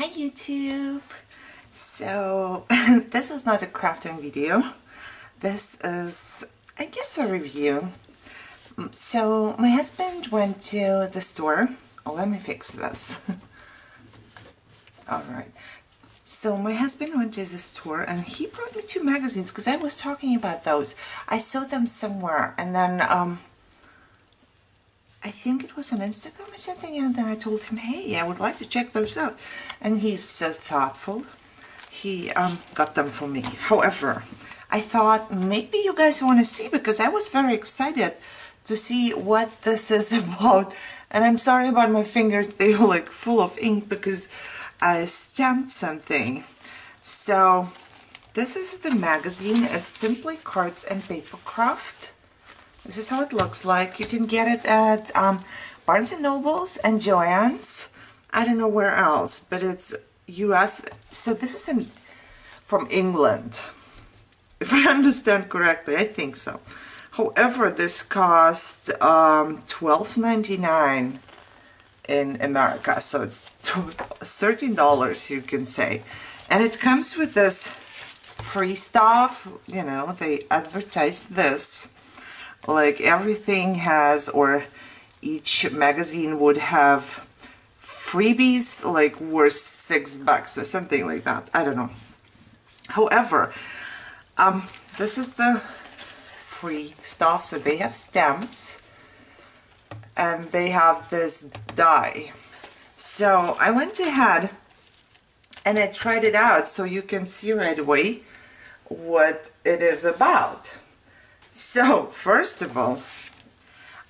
Hi YouTube! So this is not a crafting video, this is I guess a review. So my husband went to the store. Oh, let me fix this. Alright, so my husband went to the store and he brought me two magazines because I was talking about those. I saw them somewhere and then I think it was on Instagram or something, and then I told him, hey, I would like to check those out. And he's so thoughtful. He got them for me. However, I thought maybe you guys want to see, because I was very excited to see what this is about. And I'm sorry about my fingers, they are like full of ink because I stamped something. So this is the magazine. It's Simply Cards and Papercraft. This is how it looks like. You can get it at Barnes and Nobles and Joann's. I don't know where else, but it's US. So this is from England, if I understand correctly. I think so. However, this cost $12.99 in America. So it's $13, you can say. And it comes with this free stuff. You know, they advertise this. Like everything has, or each magazine would have freebies like worth $6 or something like that. I don't know. However, this is the free stuff. So they have stamps and they have this die. So I went ahead and I tried it out so you can see right away what it is about. So, first of all,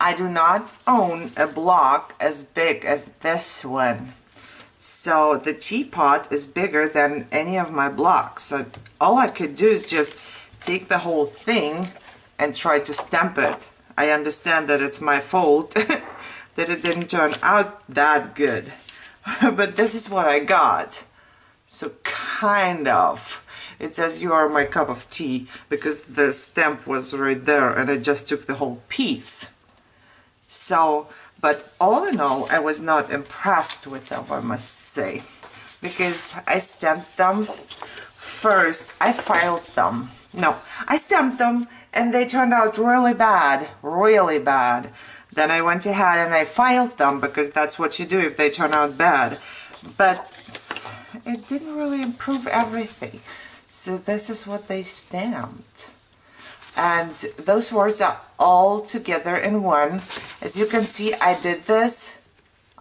I do not own a block as big as this one. So the teapot is bigger than any of my blocks. So all I could do is just take the whole thing and try to stamp it. I understand that it's my fault that it didn't turn out that good. But this is what I got. So kind of. It says, "You are my cup of tea," because the stamp was right there and I just took the whole piece. So, but all in all, I was not impressed with them, I must say, because I stamped them first. I filed them. No, I stamped them and they turned out really bad, really bad. Then I went ahead and I filed them, because that's what you do if they turn out bad. But it didn't really improve everything. So this is what they stamped. And those words are all together in one. As you can see, I did this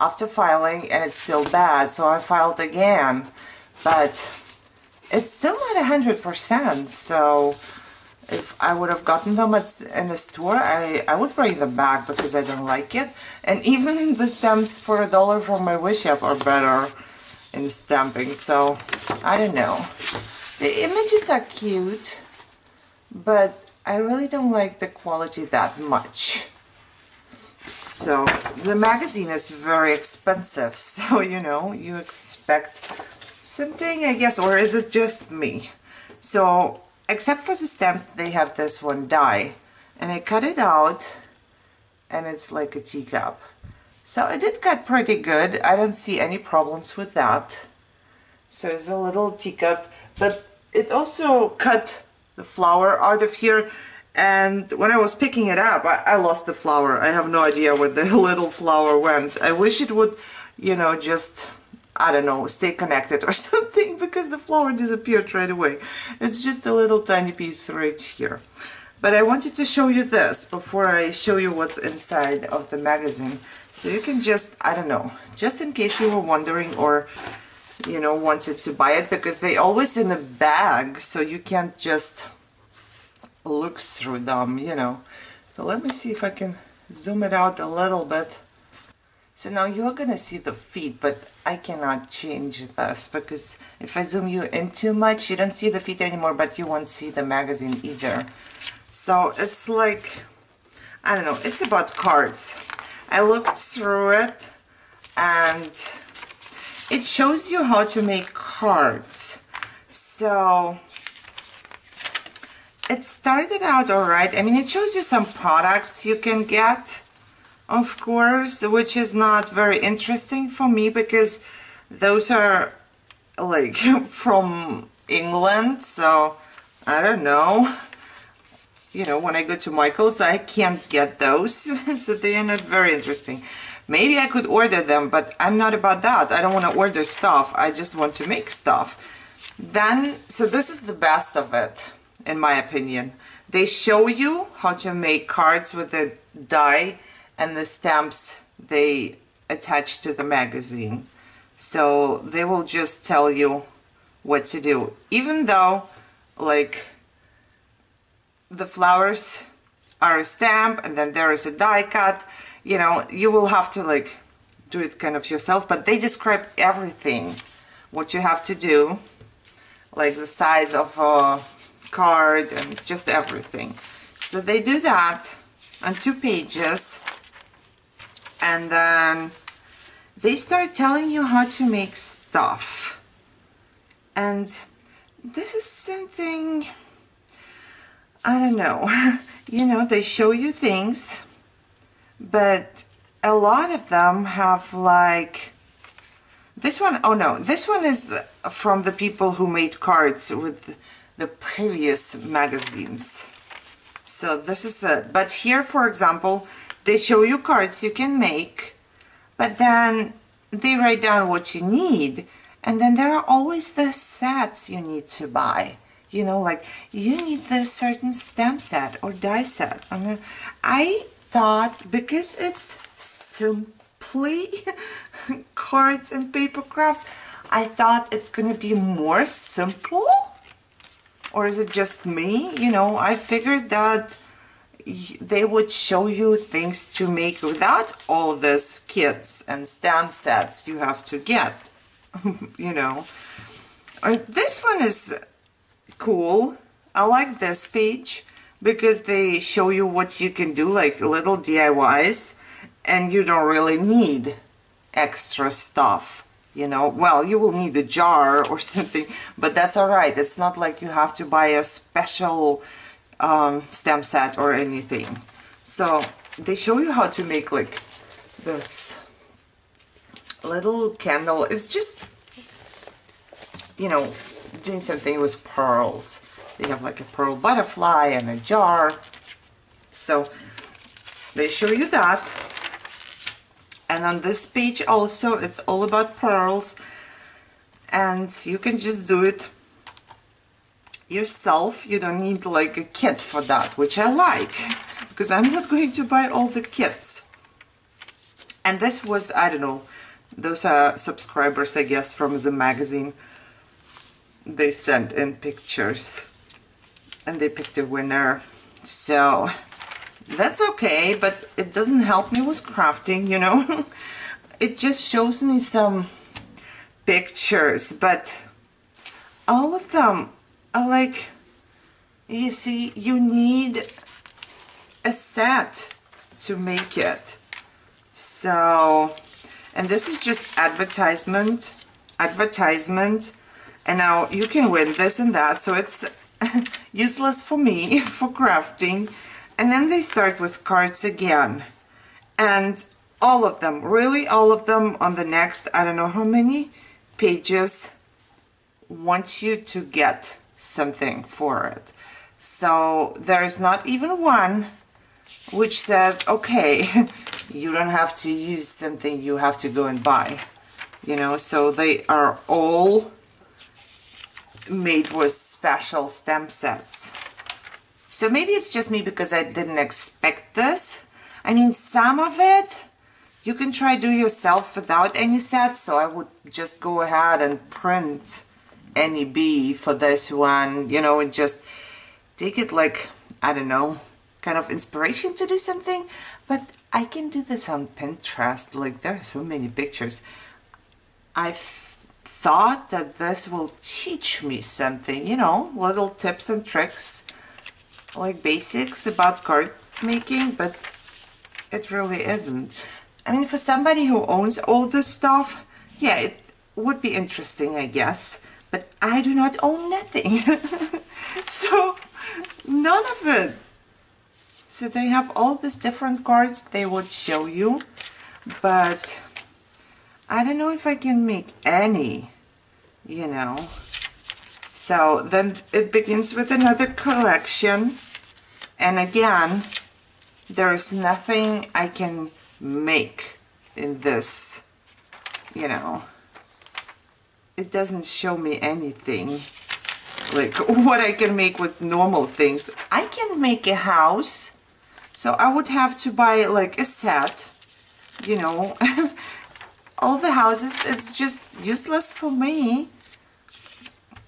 after filing and it's still bad. So I filed again, but it's still not 100%. So if I would have gotten them in a store, I would bring them back because I don't like it. And even the stamps for $1 from my Wish App are better in stamping. So I don't know. The images are cute, but I really don't like the quality that much. So the magazine is very expensive, so you know, you expect something, I guess, or is it just me? So except for the stamps, they have this one die, and I cut it out and it's like a teacup. So it did cut pretty good. I don't see any problems with that. So it's a little teacup, but it also cut the flower out of here, and when I was picking it up, I lost the flower. I have no idea where the little flower went. I wish it would, you know, just, I don't know, stay connected or something, because the flower disappeared right away. It's just a little tiny piece right here. But I wanted to show you this before I show you what's inside of the magazine. So you can just, I don't know, just in case you were wondering, or you know, wanted to buy it, because they always in a bag, so you can't just look through them, you know. So let me see if I can zoom it out a little bit. So now you're gonna see the feet, but I cannot change this, because if I zoom you in too much, you don't see the feet anymore, but you won't see the magazine either. So it's like, I don't know, it's about cards. I looked through it, and it shows you how to make cards. So it started out all right. I mean, it shows you some products you can get, of course, which is not very interesting for me, because those are like from England, so I don't know. You know, when I go to Michael's, I can't get those, so they are not very interesting. Maybe I could order them, but I'm not about that. I don't want to order stuff. I just want to make stuff. Then, so this is the best of it, in my opinion. They show you how to make cards with the die and the stamps they attach to the magazine. So they will just tell you what to do. Even though, like, the flowers are a stamp and then there is a die cut, you know, you will have to like do it kind of yourself, but they describe everything, what you have to do, like the size of a card and just everything. So they do that on 2 pages, and then they start telling you how to make stuff. And this is something, I don't know, you know, they show you things, but a lot of them have like, this one, oh no, this one is from the people who made cards with the previous magazines. So this is it. But here, for example, they show you cards you can make, but then they write down what you need, and then there are always the sets you need to buy. You know, like, you need this certain stamp set or die set. I mean, I thought, because it's Simply Cards and Papercraft, I thought it's going to be more simple. Or is it just me? You know, I figured that they would show you things to make without all this kits and stamp sets you have to get, you know. This one is cool. I like this page because they show you what you can do, like little DIYs, and you don't really need extra stuff, you know. Well, you will need a jar or something, but that's all right. It's not like you have to buy a special stamp set or anything. So they show you how to make like this little candle. It's just, you know, doing something with pearls. They have like a pearl butterfly and a jar. So they show you that. And on this page also, it's all about pearls, and you can just do it yourself. You don't need like a kit for that, which I like, because I'm not going to buy all the kits. And this was, I don't know, those are subscribers, I guess, from the magazine. They sent in pictures and they picked a winner, so that's okay, but it doesn't help me with crafting, you know. It just shows me some pictures, but all of them are like, you see, you need a set to make it. So, and this is just advertisement. And now you can win this and that, so it's useless for me for crafting. And then they start with cards again, and all of them, really all of them, on the next, I don't know how many pages, want you to get something for it. So there is not even one which says, okay, you don't have to use something you have to go and buy, you know. So they are all made with special stamp sets. So maybe it's just me, because I didn't expect this. I mean, some of it you can try do yourself without any sets, so I would just go ahead and print any B for this one, you know, and just take it like, I don't know, kind of inspiration to do something. But I can do this on Pinterest, like there are so many pictures. I've thought that this will teach me something, you know, little tips and tricks, like basics about card making, but it really isn't. I mean, for somebody who owns all this stuff, yeah, it would be interesting, I guess, but I do not own nothing. So none of it. So they have all these different cards they would show you, but I don't know if I can make any you know. So then it begins with another collection, and again, there is nothing I can make in this, you know. It doesn't show me anything like what I can make with normal things. I can make a house, so I would have to buy like a set, you know. All the houses, it's just useless for me.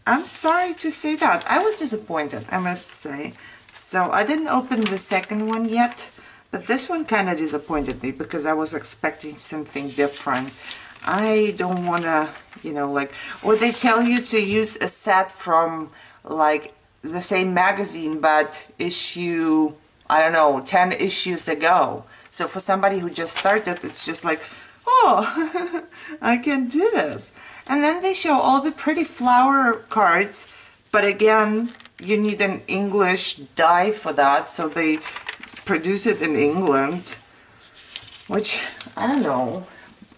I'm sorry to say that. I was disappointed, I must say. So I didn't open the second one yet, but this one kind of disappointed me because I was expecting something different. I don't want to, you know, like, or they tell you to use a set from like the same magazine, but issue, I don't know, 10 issues ago. So for somebody who just started, it's just like, oh, I can do this. And then they show all the pretty flower cards, but again, you need an English die for that, so they produce it in England, which, I don't know,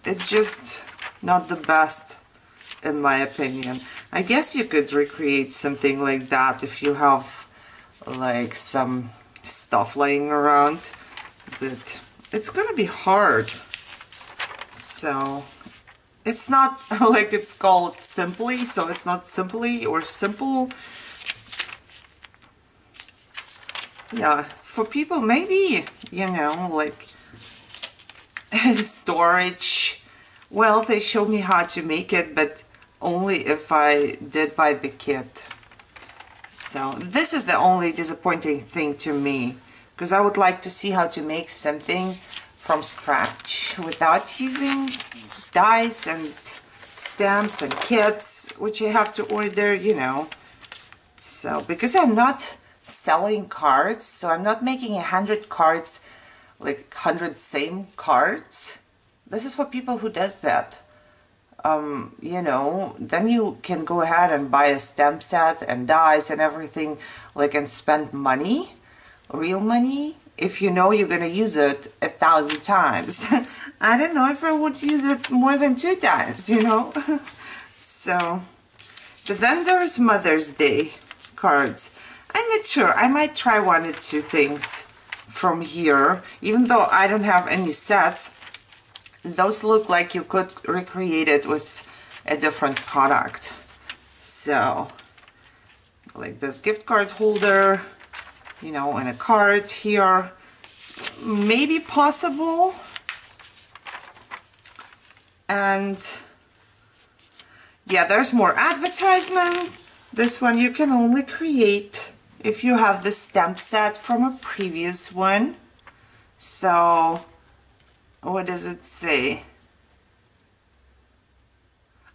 it's just not the best in my opinion. I guess you could recreate something like that if you have like some stuff laying around, but it's gonna be hard. So it's not like it's called Simply, so it's not Simply or Simple. Yeah, for people maybe, you know, like storage. Well, they showed me how to make it, but only if I did buy the kit. So this is the only disappointing thing to me, because I would like to see how to make something from scratch without using dies and stamps and kits, which I have to order, you know. So because I'm not selling cards, so I'm not making 100 cards, like 100 same cards. This is for people who does that. You know, then you can go ahead and buy a stamp set and dies and everything, like, and spend money, real money, if you know you're gonna use it 1,000 times. I don't know if I would use it more than 2 times, you know. So then there's Mother's Day cards. I'm not sure, I might try 1 or 2 things from here, even though I don't have any sets. Those look like you could recreate it with a different product. So like this gift card holder, you know, and a card here, maybe possible. And yeah, there's more advertisement. This one you can only create if you have the stamp set from a previous one. So what does it say?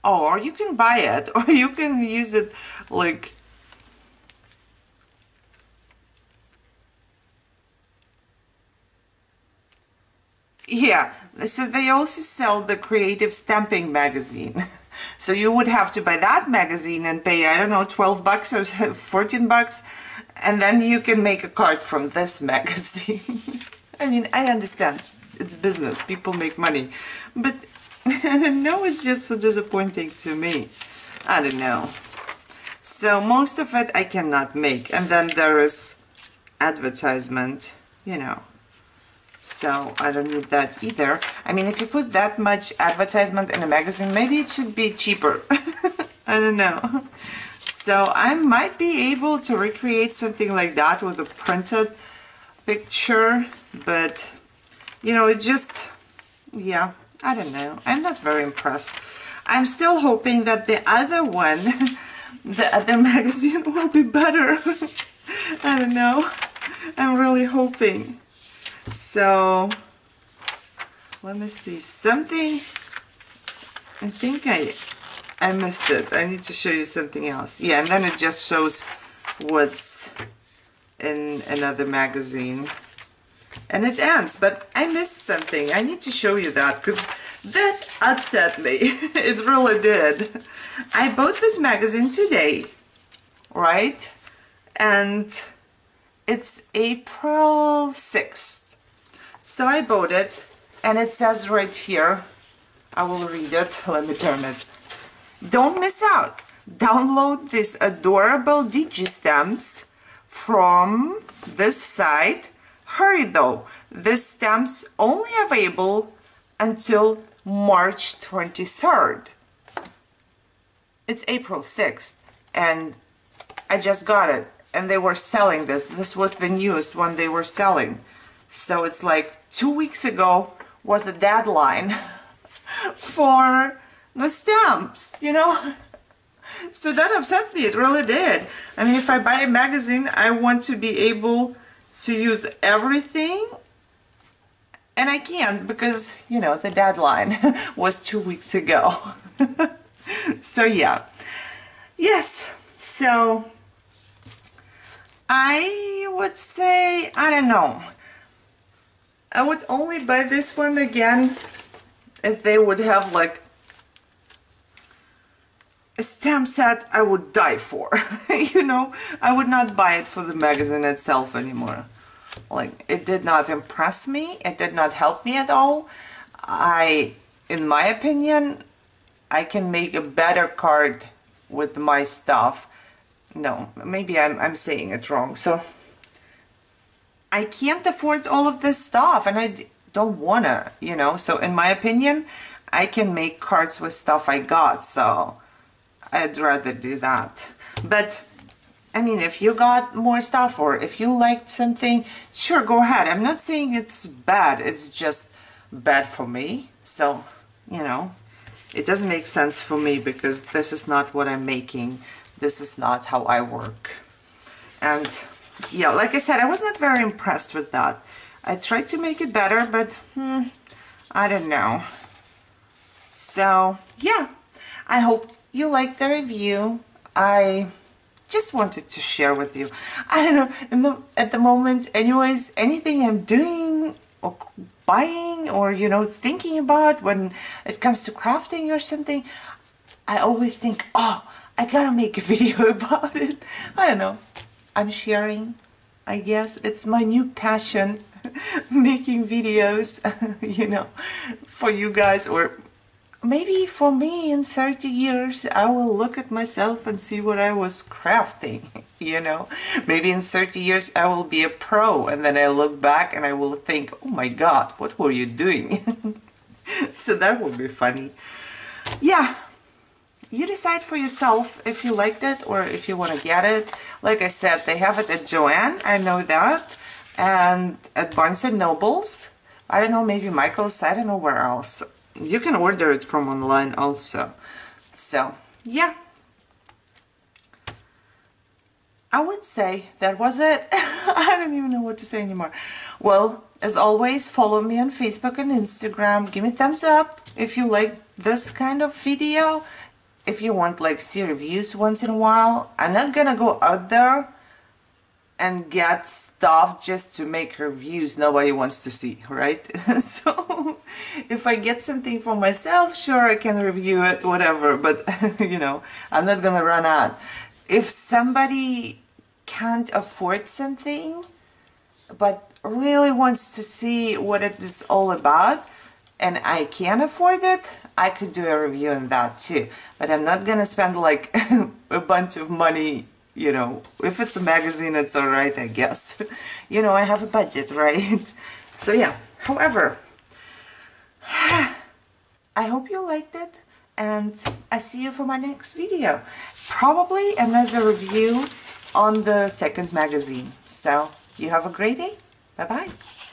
Oh, or you can buy it, or you can use it like, yeah, so they also sell the Creative Stamping magazine. So you would have to buy that magazine and pay, I don't know, $12 or $14, and then you can make a card from this magazine. I mean, I understand, it's business, people make money, but I don't know, it's just so disappointing to me. I don't know. So most of it I cannot make, and then there is advertisement, you know. So I don't need that either. I mean, if you put that much advertisement in a magazine, maybe it should be cheaper. I don't know. So I might be able to recreate something like that with a printed picture, but you know, it just, yeah, I don't know. I'm not very impressed. I'm still hoping that the other one, the other magazine will be better. I don't know. I'm really hoping. So let me see something. I think I missed it. I need to show you something else. Yeah, and then it just shows what's in another magazine, and it ends. But I missed something. I need to show you that, because that upset me. It really did. I bought this magazine today, right? And it's April 6th. So I bought it, and it says right here, I will read it, let me turn it. Don't miss out. Download these adorable digi-stamps from this site. Hurry though, these stamps only available until March 23rd. It's April 6th and I just got it, and they were selling this. This was the newest one they were selling. So it's like 2 weeks ago was the deadline for the stamps, you know? So that upset me, it really did. I mean, if I buy a magazine, I want to be able to use everything, and I can't because, you know, the deadline was 2 weeks ago. So yeah, yes, so I would say, I don't know, I would only buy this one again if they would have like a stamp set I would die for. You know, I would not buy it for the magazine itself anymore. Like, it did not impress me, it did not help me at all. In my opinion, I can make a better card with my stuff. No, maybe I'm saying it wrong. So I can't afford all of this stuff, and I don't wanna, you know. So in my opinion, I can make cards with stuff I got, so I'd rather do that. But I mean, if you got more stuff or if you liked something, sure, go ahead. I'm not saying it's bad, it's just bad for me. So, you know, it doesn't make sense for me because this is not what I'm making. This is not how I work. And yeah, like I said, I was not very impressed with that. I tried to make it better, but I don't know. So yeah, I hope you liked the review. I just wanted to share with you. I don't know, at the moment anyways, anything I'm doing or buying or, you know, thinking about when it comes to crafting or something, I always think, oh, I gotta make a video about it. I don't know. I'm sharing, I guess. It's my new passion, making videos, you know, for you guys, or maybe for me in 30 years, I will look at myself and see what I was crafting, you know. Maybe in 30 years, I will be a pro, and then I look back and I will think, oh my God, what were you doing? So that would be funny. Yeah. You decide for yourself if you liked it or if you want to get it. Like I said, they have it at Joann's, I know that, and at Barnes and Nobles. I don't know, maybe Michael's, I don't know where else. You can order it from online also. So, yeah. I would say that was it. I don't even know what to say anymore. Well, as always, follow me on Facebook and Instagram. Give me a thumbs up if you like this kind of video. If you want like see reviews once in a while, I'm not gonna go out there and get stuff just to make reviews nobody wants to see, right? So if I get something for myself, sure, I can review it, whatever, but you know, I'm not gonna run out. If somebody can't afford something but really wants to see what it is all about, and I can afford it, I could do a review on that too. But I'm not gonna spend like a bunch of money, you know. If it's a magazine, it's all right, I guess. You know, I have a budget, right? So yeah, however, I hope you liked it, and I see you for my next video. Probably another review on the second magazine. So you have a great day. Bye-bye.